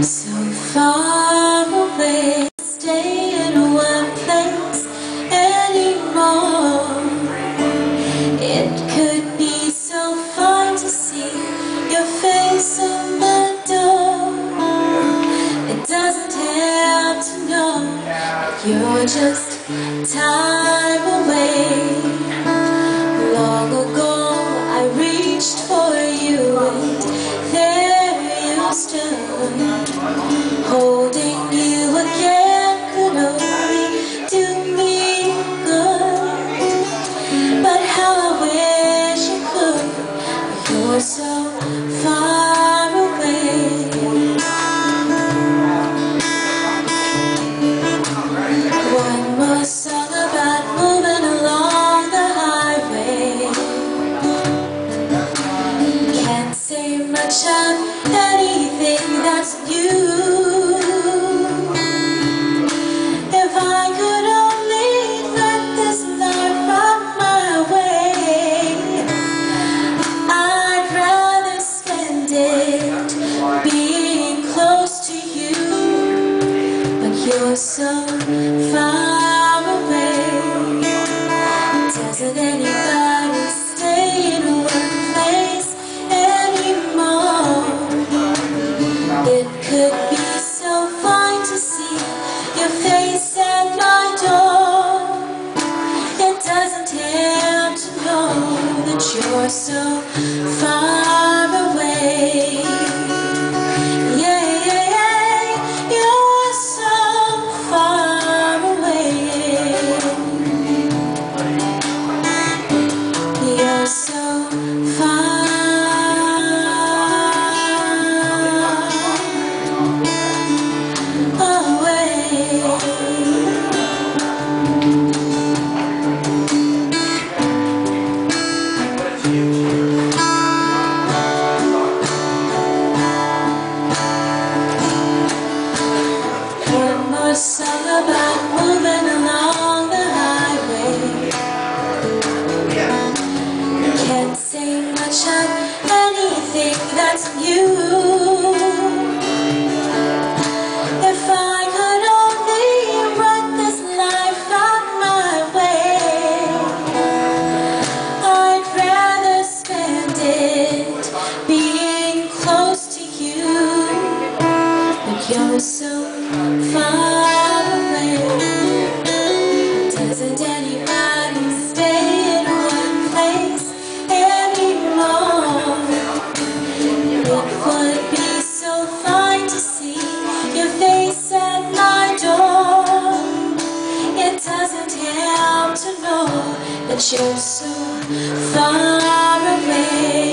So far away, stay in one place anymore. It could be so fun to see your face on the door. It doesn't help to know that you're just time away. Long ago I reached for you and there you stood. Holding you again could only do me good. But how I wish I could, but you're so far away. One more song about moving along the highway. Can't say much of anything that's new. You're so far away. Doesn't anybody stay in one place anymore? It could be so fine to see your face at my door. It doesn't help to know that you're so far away. Song about moving along the highway. Can't say much of anything that's new. If I could only run this life out my way, I'd rather spend it being close to you. But you're so far. Doesn't anybody stay in one place anymore? It would be so fine to see your face at my door. It doesn't help to know that you're so far away.